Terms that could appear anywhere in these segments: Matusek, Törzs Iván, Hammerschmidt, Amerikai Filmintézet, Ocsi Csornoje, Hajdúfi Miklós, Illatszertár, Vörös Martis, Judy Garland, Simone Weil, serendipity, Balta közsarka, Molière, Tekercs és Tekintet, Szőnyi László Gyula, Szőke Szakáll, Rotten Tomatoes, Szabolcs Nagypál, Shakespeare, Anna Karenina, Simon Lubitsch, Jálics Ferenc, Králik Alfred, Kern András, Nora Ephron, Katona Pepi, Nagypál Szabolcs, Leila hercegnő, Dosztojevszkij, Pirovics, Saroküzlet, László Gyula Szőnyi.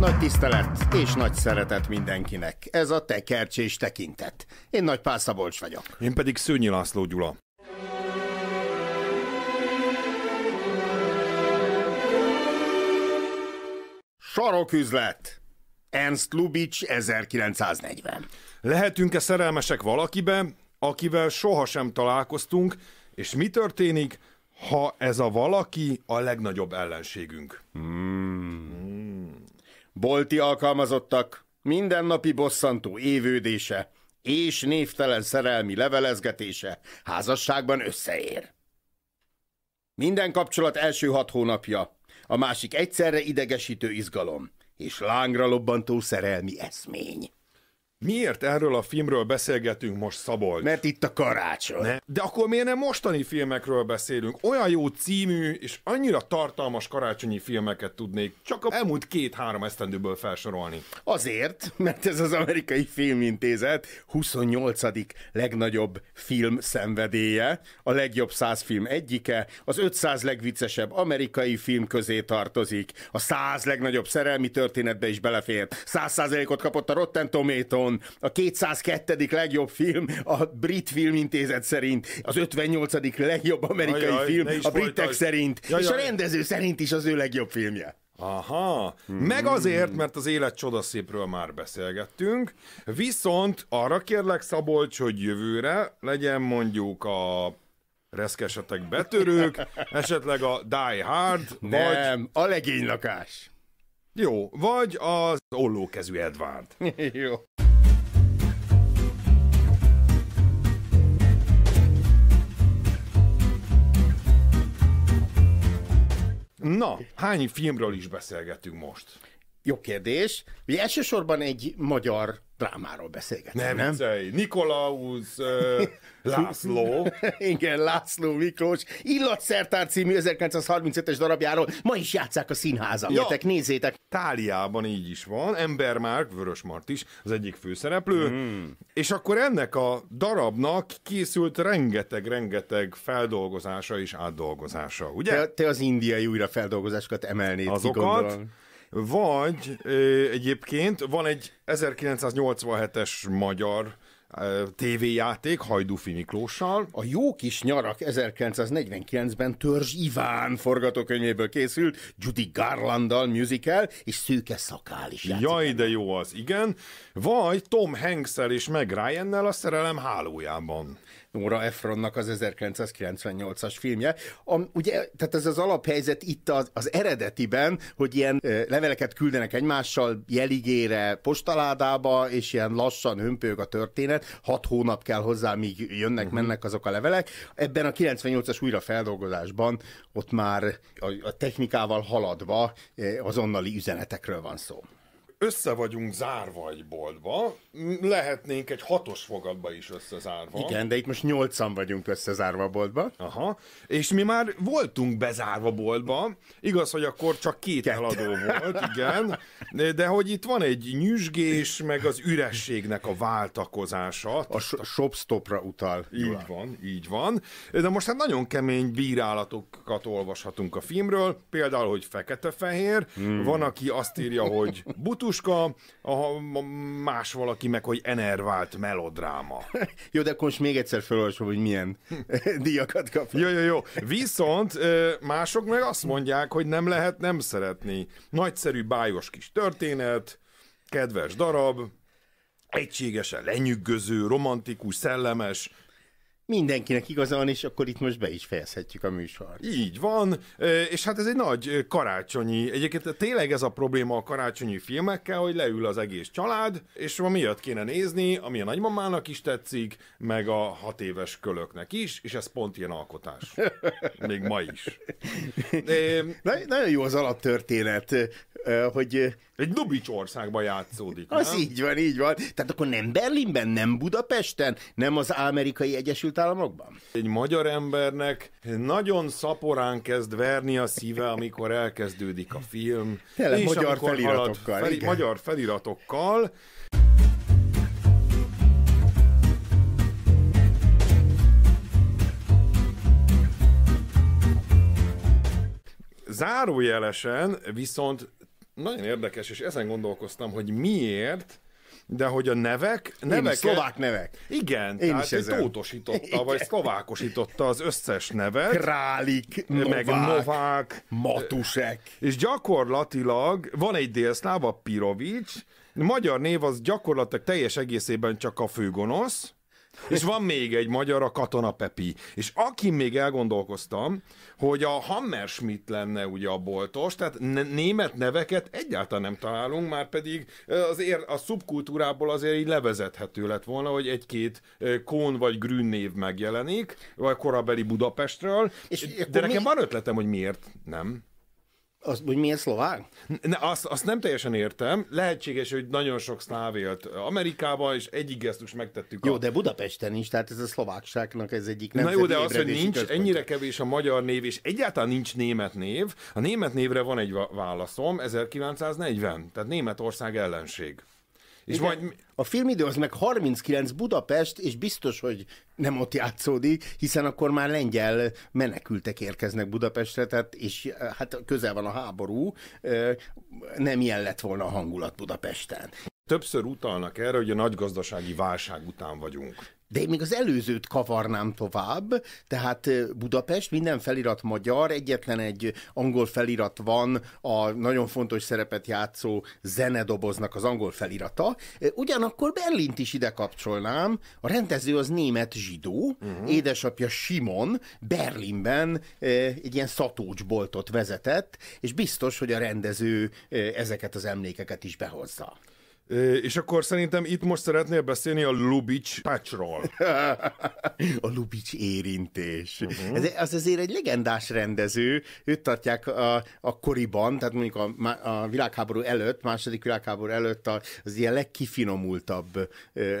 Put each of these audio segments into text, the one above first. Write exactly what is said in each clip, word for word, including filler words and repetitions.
Nagy tisztelet és nagy szeretet mindenkinek. Ez a Tekercs és Tekintet. Én Nagypál Szabolcs vagyok. Én pedig Szőnyi László Gyula. Saroküzlet. Ernst Lubitsch ezerkilencszáznegyven. Lehetünk-e szerelmesek valakibe, akivel sohasem találkoztunk, és mi történik, ha ez a valaki a legnagyobb ellenségünk? Hmm. Hmm. Bolti alkalmazottak, mindennapi bosszantó évődése és névtelen szerelmi levelezgetése házasságban összeér. Minden kapcsolat első hat hónapja, a másik egyszerre idegesítő izgalom és lángra lobbantó szerelmi eszmény. Miért erről a filmről beszélgetünk most, Szabolcs? Mert itt a karácsony. Ne? De akkor miért nem mostani filmekről beszélünk? Olyan jó című és annyira tartalmas karácsonyi filmeket tudnék csak a elmúlt két-három esztendőből felsorolni. Azért, mert ez az Amerikai Filmintézet huszonnyolcadik legnagyobb film szenvedélye, a legjobb száz film egyike, az ötszáz legviccesebb amerikai film közé tartozik, a száz legnagyobb szerelmi történetbe is belefér, száz százalékot kapott a Rotten Tomatoes, a kétszázkettő legjobb film a Brit Filmintézet szerint, az ötvennyolcadik legjobb amerikai Ajaj, film a britek szerint, Ajaj. és a rendező szerint is az ő legjobb filmje. Aha, hmm. meg azért, mert az élet csodaszépről már beszélgettünk, viszont arra kérlek, Szabolcs, hogy jövőre legyen mondjuk a reszkesetek betörők, esetleg a Die Hard, Nem, vagy... a legénylakás. Jó, vagy az ollókezű Edward. Jó. Na, hány filmről is beszélgetünk most? Jó kérdés. Ugye elsősorban egy magyar drámáról beszélgetünk, nem? Nem viccelj. Nikolaus uh, László. Igen, László Miklós. Illatszertár című ezerkilencszázharmincötös darabjáról ma is játsszák a színházak. Ja. Nézzétek. Táliában így is van. Ember Márk, Vörös Martis az egyik főszereplő. Mm. És akkor ennek a darabnak készült rengeteg-rengeteg feldolgozása és átdolgozása, ugye? Te, te az indiai újrafeldolgozásokat emelnéd azokat, ki, vagy ö, egyébként van egy ezerkilencszáznyolcvanhetes magyar ö, tévéjáték Hajdúfi Miklóssal. A Jó kis nyarak ezerkilencszáznegyvenkilencben Törzs Iván forgatókönyvéből készült, Judy Garlanddal musical, és Szőke Szakáll is játszik. Jaj, de jó az, igen. Vagy Tom Hanks-el és Meg Ryan-nel a Szerelem hálójában. Nora Ephronnak az ezerkilencszázkilencvennyolcas filmje. Am, ugye, tehát ez az alaphelyzet itt az, az eredetiben, hogy ilyen ö, leveleket küldenek egymással jeligére, postaládába, és ilyen lassan hömpölyög a történet. Hat hónap kell hozzá, míg jönnek-mennek azok a levelek. Ebben a kilencvennyolcas újrafeldolgozásban ott már a, a technikával haladva azonnali üzenetekről van szó. Össze vagyunk zárva egy boltba, lehetnénk egy hatos fogatba is összezárva. Igen, de itt most nyolcan vagyunk összezárva a boltba. Aha, és mi már voltunk bezárva boltba, igaz, hogy akkor csak két eladó volt, igen, de hogy itt van egy nyüzsgés, meg az ürességnek a váltakozása. A, a shopstopra utal. Így van, így van. De most hát nagyon kemény bírálatokat olvashatunk a filmről, például, hogy fekete-fehér, hmm. van, aki azt írja, hogy butus, a más valaki meg, hogy enervált melodráma. Jó, de akkor most még egyszer felolvasom, hogy milyen díjakat kap. Jó, jó, jó. Viszont mások meg azt mondják, hogy nem lehet nem szeretni. Nagyszerű, bájos kis történet, kedves darab, egységesen lenyűgöző, romantikus, szellemes. Mindenkinek igaza van, és akkor itt most be is fejezhetjük a műsort. Így van, és hát ez egy nagy karácsonyi, egyébként tényleg ez a probléma a karácsonyi filmekkel, hogy leül az egész család, és miatt kéne nézni, ami a nagymamának is tetszik, meg a hat éves kölöknek is, és ez pont ilyen alkotás. Még ma is. É, nagyon jó az alaptörténet, hogy... Egy Lubitsch országban játszódik, nem? Az így van, így van. Tehát akkor nem Berlinben, nem Budapesten, nem az Amerikai Egyesült Államokban? Egy magyar embernek nagyon szaporán kezd verni a szíve, amikor elkezdődik a film. Tényleg magyar feliratokkal. Halad, fel, magyar feliratokkal. Zárójelesen viszont Nagyon érdekes, és ezen gondolkoztam, hogy miért, de hogy a nevek... nevek szlovák nevek. Igen, én tehát is tótosította, igen. vagy szlovákosította az összes nevet. Králik, meg Novák, Novák Matusek. És gyakorlatilag van egy délszláv, a Pirovics, magyar név az gyakorlatilag teljes egészében csak a főgonosz, és van még egy magyar, a Katona Pepi. És akin még elgondolkoztam, hogy a Hammerschmidt lenne ugye a boltos, tehát német neveket egyáltalán nem találunk, már pedig azért a szubkultúrából azért így levezethető lett volna, hogy egy-két Kohn vagy Grün név megjelenik, vagy korabeli Budapestről, és de nekem mi... van ötletem, hogy miért nem. Az, hogy miért szlovák? Ne, azt, azt nem teljesen értem. Lehetséges, hogy nagyon sok szláv élt Amerikában, és egyik gesztus megtettük. Jó, a... de Budapesten is, tehát ez a szlovákságnak ez egyik nemzeti ébredési. Na jó, de az, hogy nincs központ. Ennyire kevés a magyar név, és egyáltalán nincs német név. A német névre van egy válaszom, ezerkilencszáznegyven, tehát Németország ellenség. És igen, majd... A filmidő az meg harminckilenc Budapest, és biztos, hogy nem ott játszódik, hiszen akkor már lengyel menekültek érkeznek Budapestre, tehát, és hát közel van a háború, nem ilyen lett volna a hangulat Budapesten. Többször utalnak erre, hogy a nagy gazdasági válság után vagyunk. De én még az előzőt kavarnám tovább, tehát Budapest, minden felirat magyar, egyetlen egy angol felirat van, a nagyon fontos szerepet játszó zenedoboznak az angol felirata. Ugyanakkor Berlint is ide kapcsolnám, a rendező az német zsidó, uh-huh. édesapja Simon Berlinben egy ilyen szatócsboltot vezetett, és biztos, hogy a rendező ezeket az emlékeket is behozza. És akkor szerintem itt most szeretnél beszélni a Lubitsch patchról. A Lubitsch érintés. Uh-huh. Ez, az azért egy legendás rendező, őt tartják a, a koriban, tehát mondjuk a, a világháború előtt, második világháború előtt az ilyen legkifinomultabb,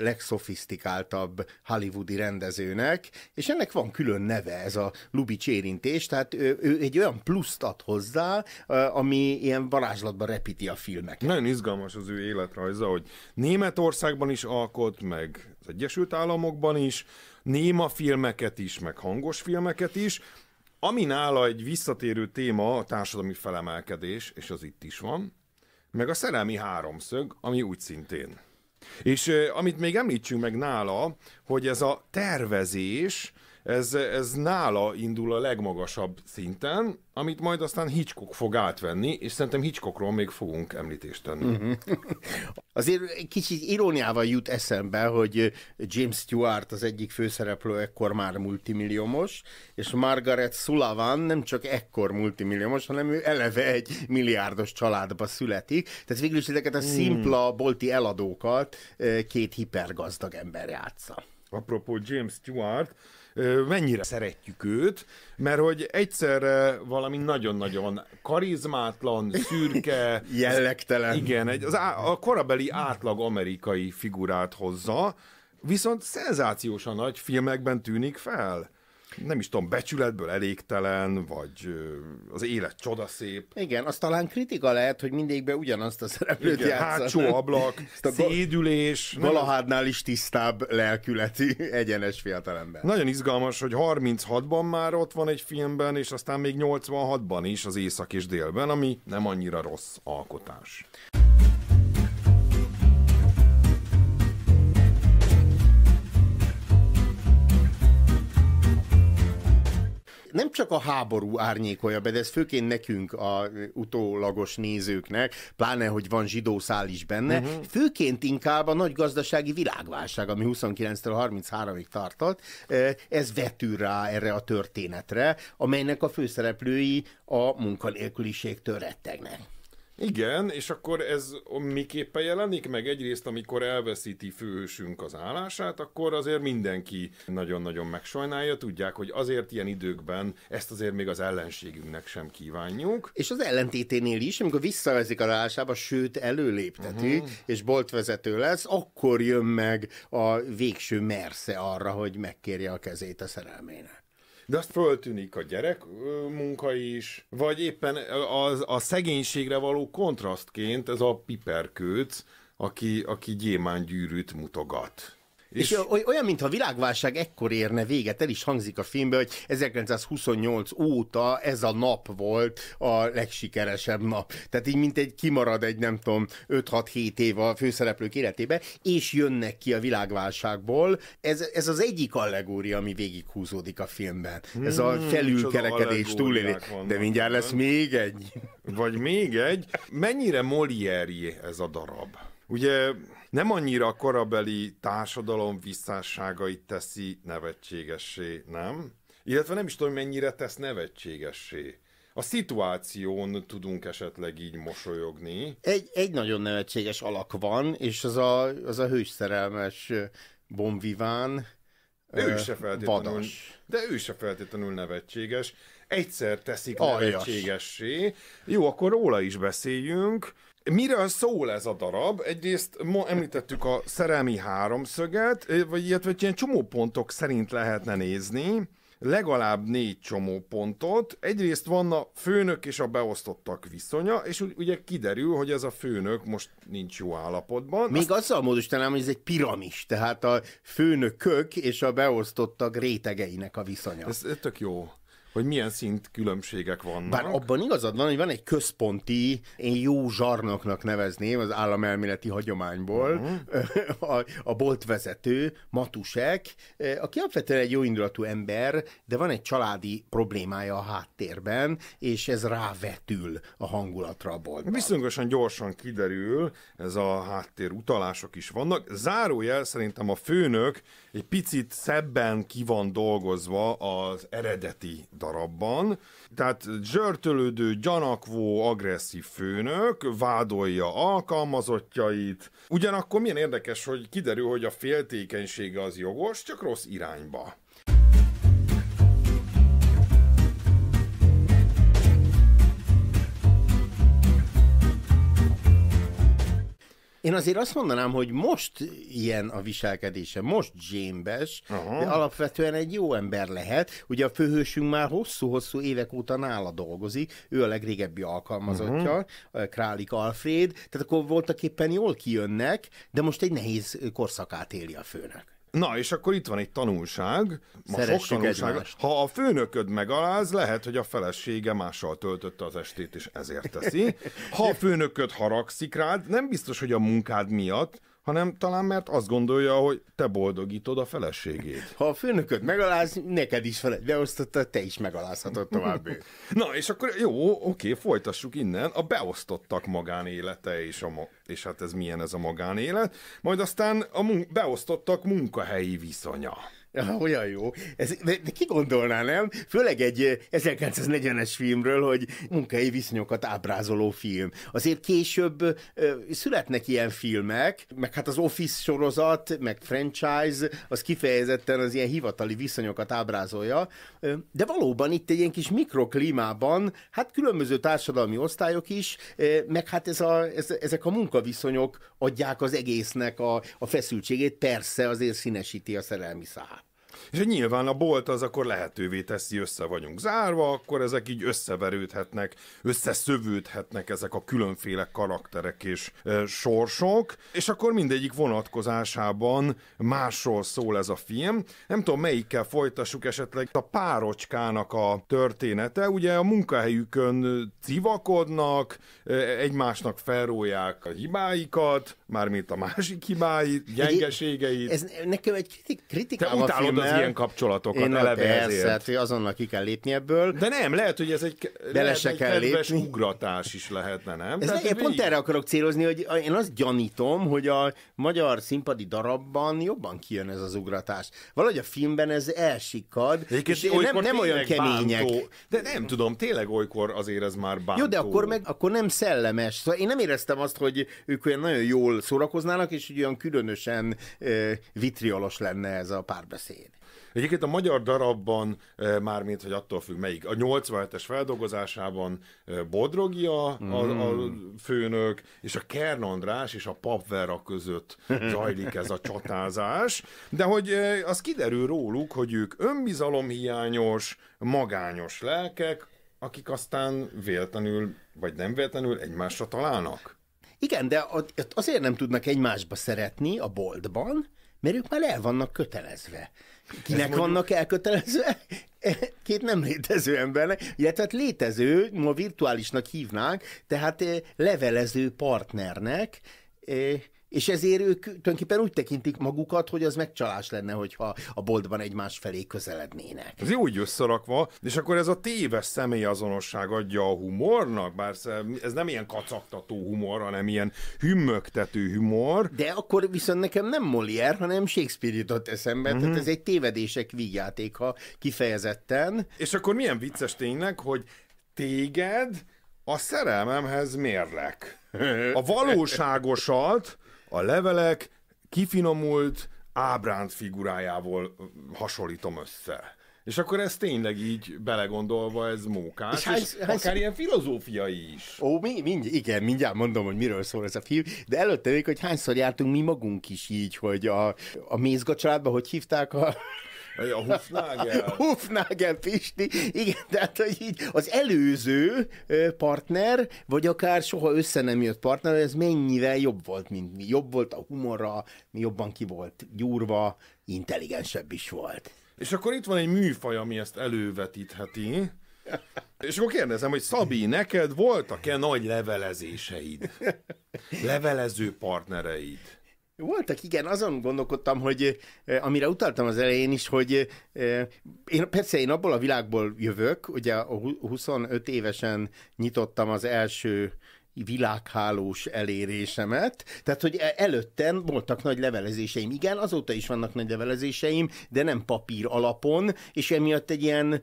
legszofisztikáltabb hollywoodi rendezőnek, és ennek van külön neve, ez a Lubitsch érintés, tehát ő, ő egy olyan pluszt ad hozzá, ami ilyen varázslatban repíti a filmeket. Nagyon izgalmas az ő életrajza, hogy Németországban is alkot, meg az Egyesült Államokban is, néma filmeket is, meg hangos filmeket is, ami nála egy visszatérő téma a társadalmi felemelkedés, és az itt is van, meg a szerelmi háromszög, ami úgy szintén. És eh, amit még említsünk meg nála, hogy ez a tervezés, ez, ez nála indul a legmagasabb szinten, amit majd aztán Hitchcock fog átvenni, és szerintem Hitchcockról még fogunk említést tenni. Uh-huh. Azért egy kicsit iróniával jut eszembe, hogy James Stewart az egyik főszereplő ekkor már multimilliómos, és Margaret Sullavan nem csak ekkor multimilliómos, hanem ő eleve egy milliárdos családba születik, tehát végül is ezeket a szimpla bolti eladókat két hipergazdag ember játsza. Apropó James Stewart, mennyire szeretjük őt, mert hogy egyszerre valami nagyon-nagyon karizmátlan, szürke, jellegtelen. Igen, egy, az á, a korabeli átlag amerikai figurát hozza, viszont szenzációsan nagy filmekben tűnik fel. Nem is tudom, becsületből elégtelen, vagy az élet csodaszép. Igen, az talán kritika lehet, hogy mindegyikben ugyanazt a szereplőt játszanak. Hátsó ablak, szédülés. Valahádnál is tisztább lelkületi, egyenes fiatalember. Nagyon izgalmas, hogy harminchatban már ott van egy filmben, és aztán még nyolcvanhatban is az Észak és Délben, ami nem annyira rossz alkotás. Nem csak a háború árnyékolja be, de ez főként nekünk, a utólagos nézőknek, pláne, hogy van zsidó szál is benne, uh-huh. főként inkább a nagy gazdasági világválság, ami huszonkilenctől harminchárom-ig tartott, ez vetül rá erre a történetre, amelynek a főszereplői a munkanélküliségtől rettegnek. Igen, és akkor ez miképpen jelenik meg? Egyrészt, amikor elveszíti főhősünk az állását, akkor azért mindenki nagyon-nagyon megsajnálja. Tudják, hogy azért ilyen időkben ezt azért még az ellenségünknek sem kívánjuk. És az ellentéténél is, amikor visszavezik az állásába, sőt előlépteti, uh-huh. és boltvezető lesz, akkor jön meg a végső mersze arra, hogy megkérje a kezét a szerelmének. De azt föltűnik a gyerek munka is, vagy éppen az, a szegénységre való kontrasztként ez a piperkőc, aki, aki gyémángyűrűt mutogat. És, és olyan, mintha a világválság ekkor érne véget, el is hangzik a filmben, hogy ezerkilencszázhuszonnyolc óta ez a nap volt a legsikeresebb nap. Tehát így mint egy kimarad egy, nem tudom, öt-hat-hét év a főszereplők életébe, és jönnek ki a világválságból. Ez, ez az egyik allegória, ami végighúzódik a filmben. Ez a felülkerekedés, túlélés. De mindjárt lesz még egy. Vagy még egy. Mennyire Molière ez a darab? Ugye nem annyira a korabeli társadalom visszásságait teszi nevetségessé, nem? Illetve nem is tudom, mennyire tesz nevetségessé. A szituáción tudunk esetleg így mosolyogni. Egy, egy nagyon nevetséges alak van, és az a, az a hősszerelmes bonviván ő se feltétlenül, de ő se feltétlenül nevetséges. Egyszer teszik nevetségessé. Jó, akkor róla is beszéljünk. Miről szól ez a darab? Egyrészt ma említettük a szerelmi háromszöget, vagy illetve ilyen csomópontok szerint lehetne nézni, legalább négy csomópontot. Egyrészt van a főnök és a beosztottak viszonya, és ugye kiderül, hogy ez a főnök most nincs jó állapotban. Még azt... azzal módosítanám, hogy ez egy piramis, tehát a főnökök és a beosztottak rétegeinek a viszonya. Ez tök jó. Hogy milyen szint különbségek vannak. Bár abban igazad van, hogy van egy központi, én jó zsarnoknak nevezném az államelméleti hagyományból, uh-huh. a, a boltvezető, Matusek, aki alapvetően egy jóindulatú ember, de van egy családi problémája a háttérben, és ez rávetül a hangulatra a boltban. Viszonyosan gyorsan kiderül, ez a háttér utalások is vannak. Zárójel szerintem a főnök egy picit szebben ki van dolgozva az eredeti darabban. Tehát zsörtölődő, gyanakvó, agresszív főnök vádolja alkalmazottjait. Ugyanakkor milyen érdekes, hogy kiderül, hogy a féltékenysége az jogos, csak rossz irányba. Én azért azt mondanám, hogy most ilyen a viselkedése, most James-es, de alapvetően egy jó ember lehet. Ugye a főhősünk már hosszú-hosszú évek óta nála dolgozik, ő a legrégebbi alkalmazottja, uh-huh. Králik Alfred, tehát akkor voltak éppen jól kijönnek, de most egy nehéz korszakát éli a főnök. Na, és akkor itt van egy tanulság. Ma sok tanulság. Ha a főnököd megaláz, lehet, hogy a felesége mással töltötte az estét, és ezért teszi. Ha a főnököd haragszik rád, nem biztos, hogy a munkád miatt, hanem talán mert azt gondolja, hogy te boldogítod a feleségét. Ha a főnököd megaláz, neked is feled beosztotta, te is megalázhatod tovább. Na, és akkor jó, oké, folytassuk innen. A beosztottak magánélete, és, a ma és hát ez milyen ez a magánélet, majd aztán a mun beosztottak munkahelyi viszonya. Ja, olyan jó. Ez, de, de ki gondolná, nem? Főleg egy ezerkilencszáznegyvenes filmről, hogy munkai viszonyokat ábrázoló film. Azért később ö, születnek ilyen filmek, meg hát az Office sorozat, meg franchise, az kifejezetten az ilyen hivatali viszonyokat ábrázolja, ö, de valóban itt egy ilyen kis mikroklímában, hát különböző társadalmi osztályok is, ö, meg hát ez a, ez, ezek a munkaviszonyok adják az egésznek a, a feszültségét, persze azért színesíti a szerelmi szál. És nyilván a bolt az akkor lehetővé teszi, össze vagyunk zárva, akkor ezek így összeverődhetnek, összeszövődhetnek ezek a különféle karakterek és e, sorsok, és akkor mindegyik vonatkozásában másról szól ez a film. Nem tudom, melyikkel folytassuk esetleg. A párocskának a története, ugye a munkahelyükön civakodnak, egymásnak felrólják a hibáikat, mármint a másik hibáit, gyengeségeit. Ez nekem egy kritikám a filmben. Az ilyen kapcsolatokat én eleve ezért. Hát, azonnal ki kell lépni ebből. De nem, lehet, hogy ez egy, lehet, egy kedves lépni. Ugratás is lehetne, nem? Ez ne, pont így... erre akarok célozni, hogy én azt gyanítom, hogy a magyar színpadi darabban jobban kijön ez az ugratás. Valahogy a filmben ez elsikad, Éket, és nem, nem olyan kemények. Bántó. De nem tudom, tényleg olykor azért ez már bántó. Jó, de akkor, meg, akkor nem szellemes. Szóval én nem éreztem azt, hogy ők olyan nagyon jól szórakoznának, és olyan különösen uh, vitriolos lenne ez a párbeszéd. Egyébként a magyar darabban, mármint, hogy attól függ melyik, a nyolcvanhetes feldolgozásában Bodrogia mm. a, a főnök, és a Kern András és a Papvera között zajlik ez a csatázás, de hogy az kiderül róluk, hogy ők önbizalomhiányos, magányos lelkek, akik aztán véletlenül, vagy nem véletlenül egymásra találnak. Igen, de azért nem tudnak egymásba szeretni a boltban, mert ők már el vannak kötelezve. Kinek mondjuk... vannak elkötelezve? Két nem létező embernek, ugye, tehát létező, ma virtuálisnak hívnánk, tehát levelező partnernek, és ezért ők tulajdonképpen úgy tekintik magukat, hogy az megcsalás lenne, hogyha a boltban egymás felé közelednének. Ez úgy összerakva, és akkor ez a téves személyazonosság adja a humornak, bár ez nem ilyen kacagtató humor, hanem ilyen hümmögtető humor. De akkor viszont nekem nem Molière, hanem Shakespeare jutott eszembe, uh-huh. tehát ez egy tévedések vígjátéka kifejezetten. És akkor milyen vicces tényleg, hogy téged a szerelmemhez mérlek. A valóságosat a levelek kifinomult ábránt figurájával hasonlítom össze. És akkor ez tényleg így belegondolva, ez mókás, és, hány, és hány, akár hány... ilyen filozófiai is. Ó, mi, mind, igen, mindjárt mondom, hogy miről szól ez a film, de előtte még, hogy hányszor jártunk mi magunk is így, hogy a, a Mézga családban, hogy hívták a... A Hufnagel. Hufnagel Pisti, igen, tehát hogy így az előző partner, vagy akár soha össze nem jött partner, ez mennyivel jobb volt, mint mi. Jobb volt a humorra, mi jobban ki volt gyúrva, intelligensebb is volt. És akkor itt van egy műfaj, ami ezt elővetítheti. És akkor kérdezem, hogy Szabi, neked voltak-e nagy levelezéseid? Levelező partnereid? Voltak, igen, azon gondolkodtam, hogy amire utaltam az elején is, hogy én, persze én abból a világból jövök, ugye huszonöt évesen nyitottam az első világhálós elérésemet, tehát hogy előtten voltak nagy levelezéseim, igen, azóta is vannak nagy levelezéseim, de nem papír alapon, és emiatt egy ilyen,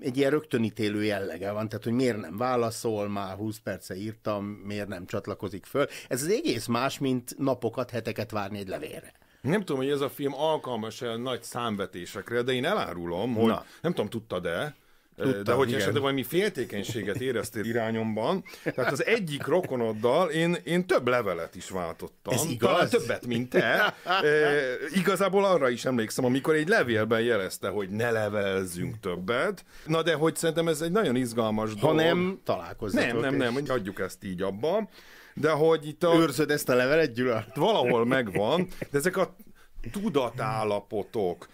egy ilyen rögtönítélő jellege van, tehát hogy miért nem válaszol, már húsz perce írtam, miért nem csatlakozik föl. Ez az egész más, mint napokat, heteket várni egy levélre. Nem tudom, hogy ez a film alkalmas-e nagy számvetésekre, de én elárulom, hogy Na. nem tudom, tudtad-e, Tudtam, de hogy esetleg valami féltékenységet éreztél irányomban, tehát az egyik rokonoddal én, én több levelet is váltottam. Ez igaz? Többet, mint te. E, igazából arra is emlékszem, amikor egy levélben jelezte, hogy ne levelezzünk többet. Na de hogy szerintem ez egy nagyon izgalmas dolog. Ha nem, találkozzatok. Nem, nem, nem, hagyjuk ezt így abban. De hogy itt a... Őrzöd ezt a levelet, Gyula? Valahol megvan, de ezek a tudatállapotok,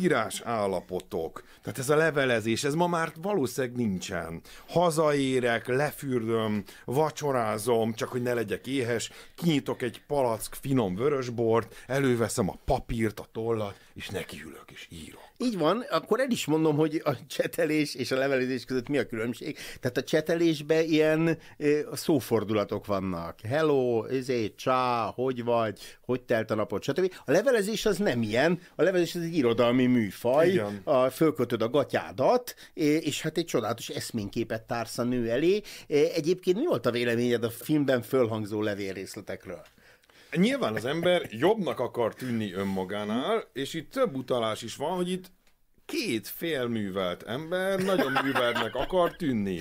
írás állapotok, tehát ez a levelezés, ez ma már valószínűleg nincsen. Hazaérek, lefürdöm, vacsorázom, csak hogy ne legyek éhes, kinyitok egy palack finom vörösbort, előveszem a papírt, a tollat, és nekiülök, és írok. Így van, akkor el is mondom, hogy a csetelés és a levelezés között mi a különbség. Tehát a csetelésben ilyen szófordulatok vannak. Hello, izé, csá, hogy vagy, hogy telt a napot, stb. A levelezés az nem ilyen, a levelezés az egy irodalmi műfaj, a, fölkötöd a gatyádat, és hát egy csodálatos eszményképet társz a nő elé. Egyébként mi volt a véleményed a filmben fölhangzó levélrészletekről? Nyilván az ember jobbnak akar tűnni önmagánál, és itt több utalás is van, hogy itt két félművelt ember nagyon műveltnek akar tűnni.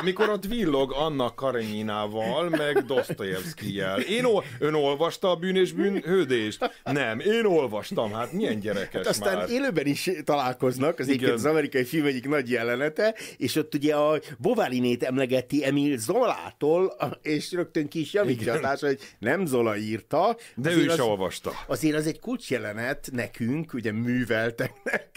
Amikor ott villog Anna Kareninával, meg Dosztojevszkijjel. Én ol- ön olvasta a Bűn és bűnhődést? Nem, én olvastam, hát milyen gyerekes hát aztán már. Aztán élőben is találkoznak, az egyébként az amerikai film egyik nagy jelenete, és ott ugye a Bovarynét emlegeti Emil Zolától, és rögtön ki is javítjatás, hogy nem Zola írta. De ő is az, olvasta. Azért az egy kulcsjelenet nekünk, ugye művelteknek,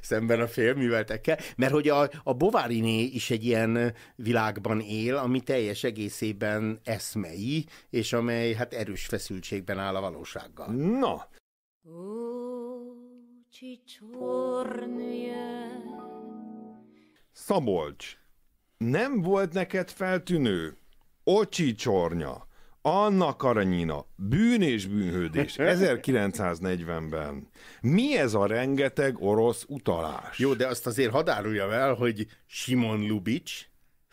szemben a félműveltekkel, mert hogy a, a Bovaryné is egy ilyen világban él, ami teljes egészében eszmei, és amely hát erős feszültségben áll a valósággal. Na! Ocsi Csornoje. Szabolcs, nem volt neked feltűnő? Ocsi Csornya, Anna Karenina, Bűn és bűnhődés, ezerkilencszáznegyvenben. Mi ez a rengeteg orosz utalás? Jó, de azt azért hadd áruljam el, hogy Simon Lubitsch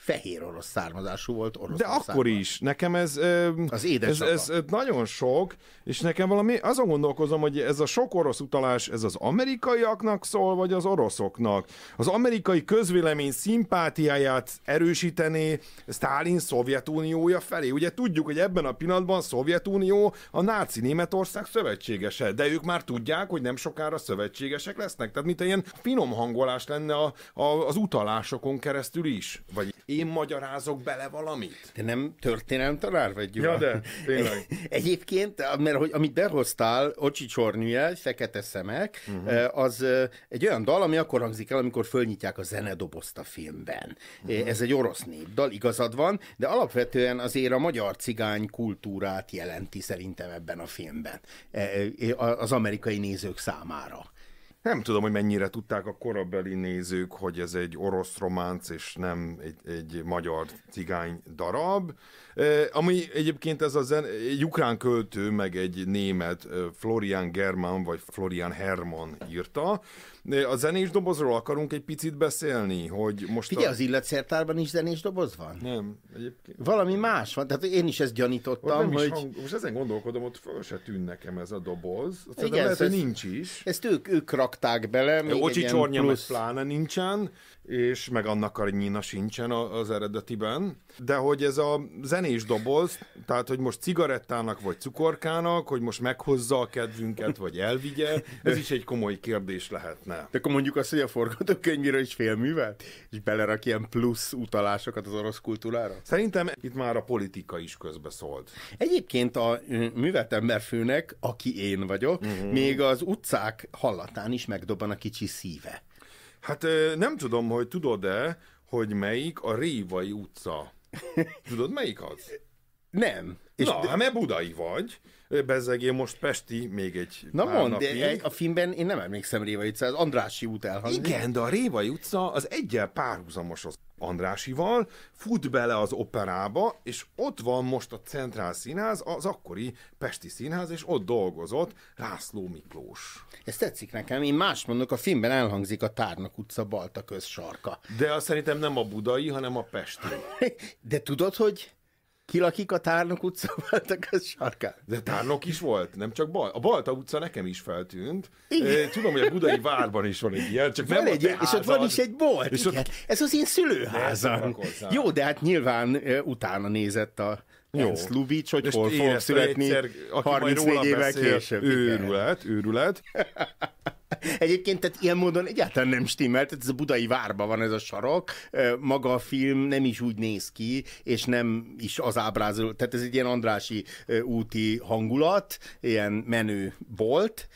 fehér orosz származású volt. Orosz de orosz akkor származás. Is, nekem ez, az ez, ez nagyon sok, és nekem valami, azon gondolkozom, hogy ez a sok orosz utalás, ez az amerikaiaknak szól, vagy az oroszoknak? Az amerikai közvélemény szimpátiáját erősítené Stalin Szovjetuniója felé. Ugye tudjuk, hogy ebben a pillanatban a Szovjetunió a náci Németország szövetségese, de ők már tudják, hogy nem sokára szövetségesek lesznek. Tehát mint ilyen finom hangolás lenne a, a, az utalásokon keresztül is, vagy én magyarázok bele valamit. Te nem történelem tanár vagy, Gyula? Ja, de, tényleg. Egyébként, mert hogy, amit behoztál, Ocsi Csornoje, Fekete szemek, uh-huh. az egy olyan dal, ami akkor hangzik el, amikor fölnyitják a zenedobozt a filmben. Uh-huh. Ez egy orosz népdal, igazad van, de alapvetően azért a magyar cigány kultúrát jelenti szerintem ebben a filmben, az amerikai nézők számára. Nem tudom, hogy mennyire tudták a korabeli nézők, hogy ez egy orosz románc, és nem egy, egy magyar cigány darab. E, ami egyébként ez a zen, egy ukrán költő, meg egy német, Florian German, vagy Florian Herman írta. A zenés dobozról akarunk egy picit beszélni, hogy most... Figyelj, a... az Illatszertárban is zenés doboz van? Nem, egyébként... Valami más van, tehát én is ezt gyanítottam, is hogy... Hang... Most ezen gondolkodom, ott föl se tűn nekem ez a doboz. Igen, lehet, ez, nincs is. Ezt ők, ők rakták bele. Ocsi Csornoje plusz... pláne nincsen, és meg Anna Karenina sincsen az eredetiben. De hogy ez a zenés doboz, tehát hogy most cigarettának vagy cukorkának, hogy most meghozza a kedvünket, vagy elvigye, ez is egy komoly kérdés lehetne. De akkor mondjuk azt, hogy a forgatókönyvíró is félművelt, és belerak ilyen plusz utalásokat az orosz kultúrára? Szerintem itt már a politika is közbeszólt. Egyébként a művelt emberfőnek, aki én vagyok, uh-huh. még az utcák hallatán is megdobban a kicsi szíve. Hát nem tudom, hogy tudod-e, hogy melyik a Révai utca. Tudod, melyik az? Nem. És na, de... hát mert budai vagy, bezzegél most pesti még egy na pár mondd, napig. De a filmben én nem emlékszem Révai utca, az Andrássy út elhangzik. Igen, de a Révai utca az egyel párhuzamos az Andrássyival, fut bele az operába, és ott van most a Centrál Színház, az akkori Pesti Színház, és ott dolgozott László Miklós. Ez tetszik nekem, én más mondok, a filmben elhangzik a Tárnok utca, Balta közsarka. De azt szerintem nem a budai, hanem a pesti. De tudod, hogy... Ki lakik a Tárnok utca, Balta közsarkán? De Tárnok is volt, nem csak Balta. A Balta utca nekem is feltűnt. Igen. Tudom, hogy a Budai Várban is van egy ilyen, csak van nem egy, a és ott van is egy bolt, és ott... Ez az én szülőházam. Jó, de hát nyilván uh, utána nézett a Ernst Lubitsch, hogy hol fog születni egyszer, harmincnégy évvel később. Őrület, őrület. Egyébként tehát ilyen módon egyáltalán nem stimmel, tehát ez a Budai Várban van ez a sarok, maga a film nem is úgy néz ki, és nem is az ábrázol, tehát ez egy ilyen Andrássy úti hangulat, ilyen menő bolt.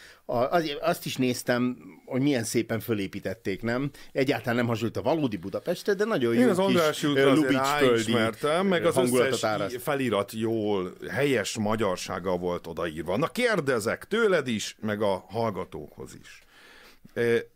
Azt is néztem, hogy milyen szépen fölépítették, nem? Egyáltalán nem hasonlít a valódi Budapestre, de nagyon jó kis Lubitsch földi hangulatot ismertem, meg az összes áraszt. Felirat jól, helyes magyarsága volt odaírva. Na kérdezek tőled is, meg a hallgatókhoz is.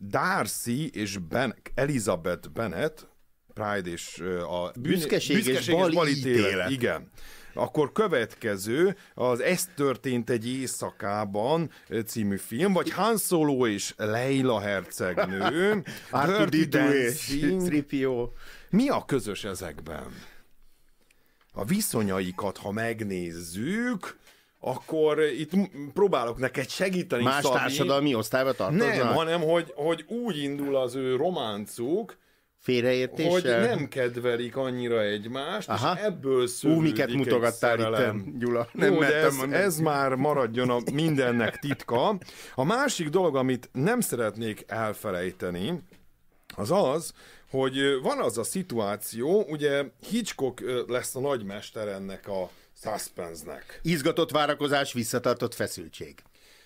Darcy és Ben, Elizabeth Bennet, Pride és a büszkeség, büszkeség és, bal és balítélet. Igen. Akkor következő az Ez történt egy éjszakában című film, vagy Han Solo és Leila hercegnő. Dirty Dancing. Tripio. Mi a közös ezekben? A viszonyaikat, ha megnézzük... akkor itt próbálok neked segíteni. Más Szabi. Társadalmi osztályba tartoznak? Nem, hanem hogy, hogy úgy indul az ő románcuk, félreértéssel? Hogy nem kedvelik annyira egymást, aha. És ebből szövődik. Ú, miket mutogattál itt, Gyula. Nem Ó, mertem ez, ez már maradjon a mindennek titka. A másik dolog, amit nem szeretnék elfelejteni, az az, hogy van az a szituáció, ugye Hitchcock lesz a nagymester ennek a suspense-nek. Izgatott várakozás, visszatartott feszültség.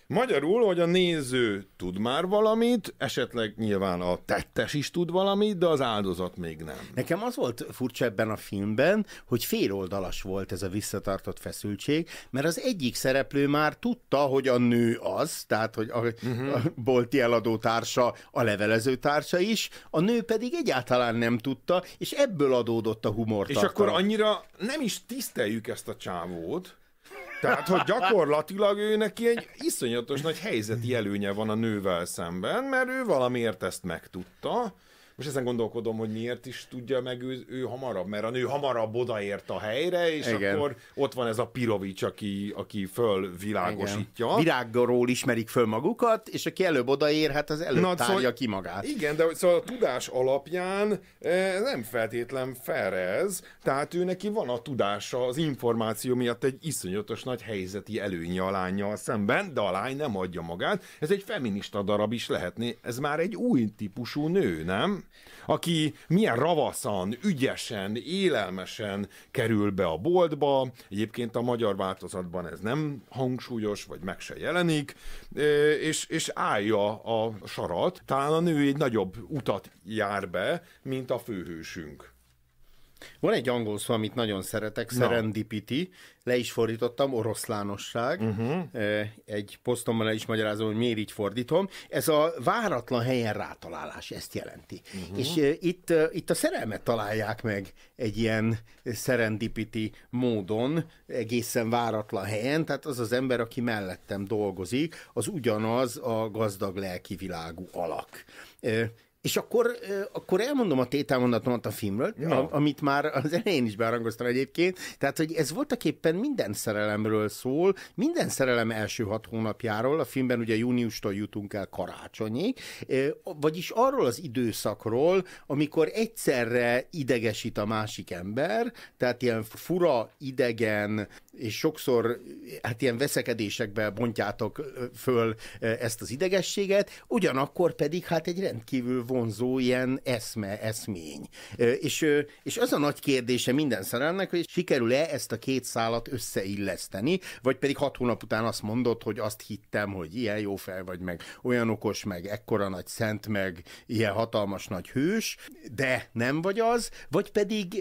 Magyarul, hogy a néző tud már valamit, esetleg nyilván a tettes is tud valamit, de az áldozat még nem. Nekem az volt furcsa ebben a filmben, hogy féloldalas volt ez a visszatartott feszültség, mert az egyik szereplő már tudta, hogy a nő az, tehát hogy a, uh-huh. a bolti eladótársa, a levelezőtársa is, a nő pedig egyáltalán nem tudta, és ebből adódott a humortartalom. És akkor annyira nem is tiszteljük ezt a csávót, tehát, hogy gyakorlatilag ő neki egy iszonyatos nagy helyzeti előnye van a nővel szemben, mert ő valamiért ezt megtudta. Most ezen gondolkodom, hogy miért is tudja meg ő, ő hamarabb, mert a nő hamarabb odaért a helyre, és igen. Akkor ott van ez a Pirovics, aki, aki fölvilágosítja. Igen. Virágról ismerik föl magukat, és aki előbb odaér, hát az előbb na, tárja szóval, ki magát. Igen, de szóval a tudás alapján nem feltétlen ferez, tehát ő neki van a tudása, az információ miatt egy iszonyatos nagy helyzeti előnye a lánnyal szemben, de a lány nem adja magát. Ez egy feminista darab is lehetné, ez már egy új típusú nő, nem? aki milyen ravaszan, ügyesen, élelmesen kerül be a boltba, egyébként a magyar változatban ez nem hangsúlyos, vagy meg se jelenik, és, és állja a sarat. Talán a nő egy nagyobb utat jár be, mint a főhősünk. Van egy angol szó, amit nagyon szeretek, serendipity, le is fordítottam, oroszlánosság. Uh-huh. Egy posztomban le is magyarázom, hogy miért így fordítom. Ez a váratlan helyen rátalálás, ezt jelenti. Uh-huh. És itt, itt a szerelmet találják meg egy ilyen serendipity módon, egészen váratlan helyen, tehát az az ember, aki mellettem dolgozik, az ugyanaz a gazdag lelki világú alak. És akkor, akkor elmondom a tételmondatomat a filmről, ja. amit már az elején is bearangoztam egyébként. Tehát, hogy ez voltaképpen minden szerelemről szól, minden szerelem első hat hónapjáról, a filmben ugye júniustól jutunk el karácsonyig, vagyis arról az időszakról, amikor egyszerre idegesít a másik ember, tehát ilyen fura, idegen, és sokszor hát ilyen veszekedésekbe bontjátok föl ezt az idegességet, ugyanakkor pedig hát egy rendkívül vonzó ilyen eszme, eszmény. És, és az a nagy kérdése minden szerelemnek, hogy sikerül-e ezt a két szálat összeilleszteni, vagy pedig hat hónap után azt mondod, hogy azt hittem, hogy ilyen jó fel vagy, meg olyan okos, meg ekkora nagy szent, meg ilyen hatalmas nagy hős, de nem vagy az, vagy pedig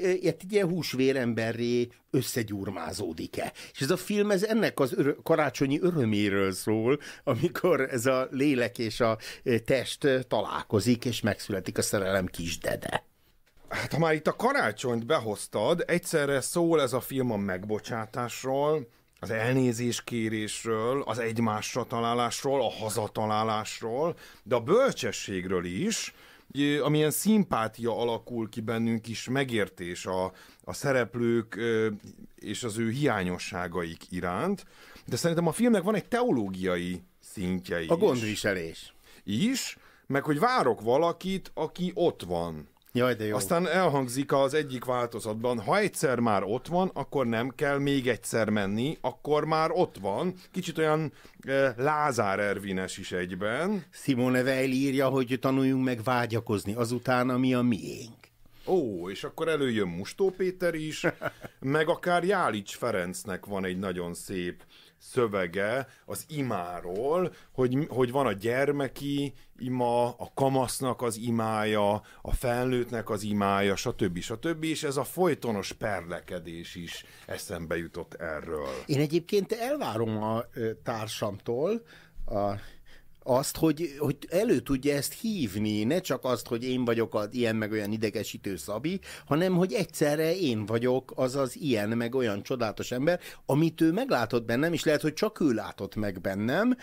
ilyen húsvéremberré összegyúrmázódik-e. És ez a film ez ennek az örö karácsonyi öröméről szól, amikor ez a lélek és a test találkozik, és megszületik a szerelem kisdede. Hát ha már itt a karácsonyt behoztad, egyszerre szól ez a film a megbocsátásról, az elnézéskérésről, az egymásra találásról, a hazatalálásról, de a bölcsességről is, amilyen szimpátia alakul ki bennünk is, megértés a, a szereplők és az ő hiányosságaik iránt, de szerintem a filmnek van egy teológiai szintje is. A gondviselés. Is, meg hogy várok valakit, aki ott van. Jaj, de jó. Aztán elhangzik az egyik változatban, ha egyszer már ott van, akkor nem kell még egyszer menni, akkor már ott van. Kicsit olyan e, Lázár Ervines is egyben. Simone Weil írja, hogy tanuljunk meg vágyakozni azután, ami a miénk. Ó, és akkor előjön Mustó Péter is, meg akár Jálics Ferencnek van egy nagyon szép szövege az imáról, hogy, hogy van a gyermeki ima, a kamasznak az imája, a felnőttnek az imája, stb. stb. És ez a folytonos perlekedés is eszembe jutott erről. Én egyébként elvárom a társamtól a... azt, hogy, hogy elő tudja ezt hívni, ne csak azt, hogy én vagyok az ilyen meg olyan idegesítő Szabi, hanem hogy egyszerre én vagyok az az ilyen meg olyan csodálatos ember, amit ő meglátott bennem, és lehet, hogy csak ő látott meg bennem,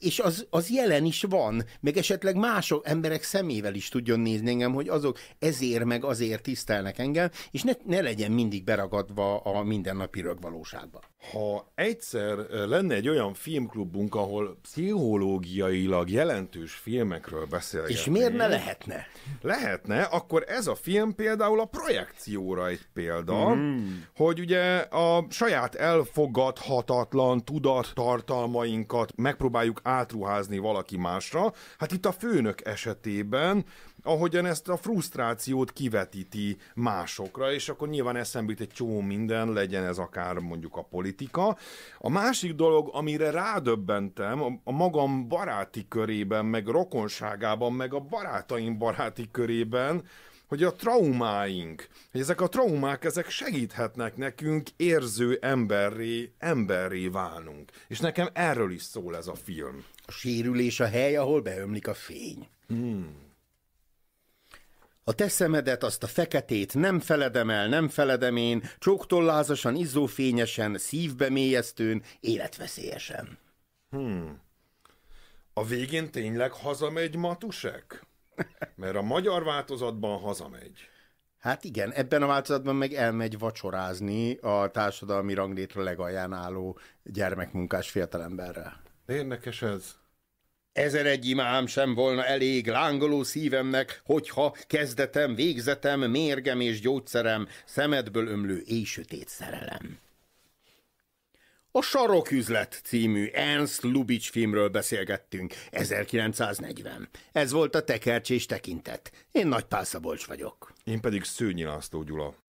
és az, az jelen is van, meg esetleg mások emberek szemével is tudjon nézni engem, hogy azok ezért meg azért tisztelnek engem, és ne, ne legyen mindig beragadva a mindennapi rögvalóságba. Ha egyszer lenne egy olyan filmklubunk, ahol pszichológus jelentős filmekről beszélgetni. És miért ne lehetne? Lehetne, akkor ez a film például a projekcióra egy példa, mm. hogy ugye a saját elfogadhatatlan tudattartalmainkat megpróbáljuk átruházni valaki másra. Hát itt a főnök esetében, ahogyan ezt a frusztrációt kivetíti másokra, és akkor nyilván eszembe jut egy csomó minden, legyen ez akár mondjuk a politika. A másik dolog, amire rádöbbentem, a magam baráti körében, meg rokonságában, meg a barátaim baráti körében, hogy a traumáink, hogy ezek a traumák, ezek segíthetnek nekünk érző emberré, emberré válnunk. És nekem erről is szól ez a film. A sérülés a hely, ahol beömlik a fény. Hmm. A te szemedet, azt a feketét nem feledem el, nem feledem én, csóktól lázasan, izzófényesen, szívbe mélyeztőn, életveszélyesen. Hmm. A végén tényleg hazamegy Matusek? Mert a magyar változatban hazamegy. Hát igen, ebben a változatban meg elmegy vacsorázni a társadalmi ranglétre legalján álló gyermekmunkás fiatalemberrel. Érdekes ez. Ezer egy imám sem volna elég lángoló szívemnek, hogyha kezdetem, végzetem, mérgem és gyógyszerem, szemedből ömlő éjsötét szerelem. A Saroküzlet című Ernst Lubitsch filmről beszélgettünk, ezerkilencszáznegyven. Ez volt a Tekercs és Tekintet. Én Nagypál Szabolcs vagyok. Én pedig Szőnyi László Gyula.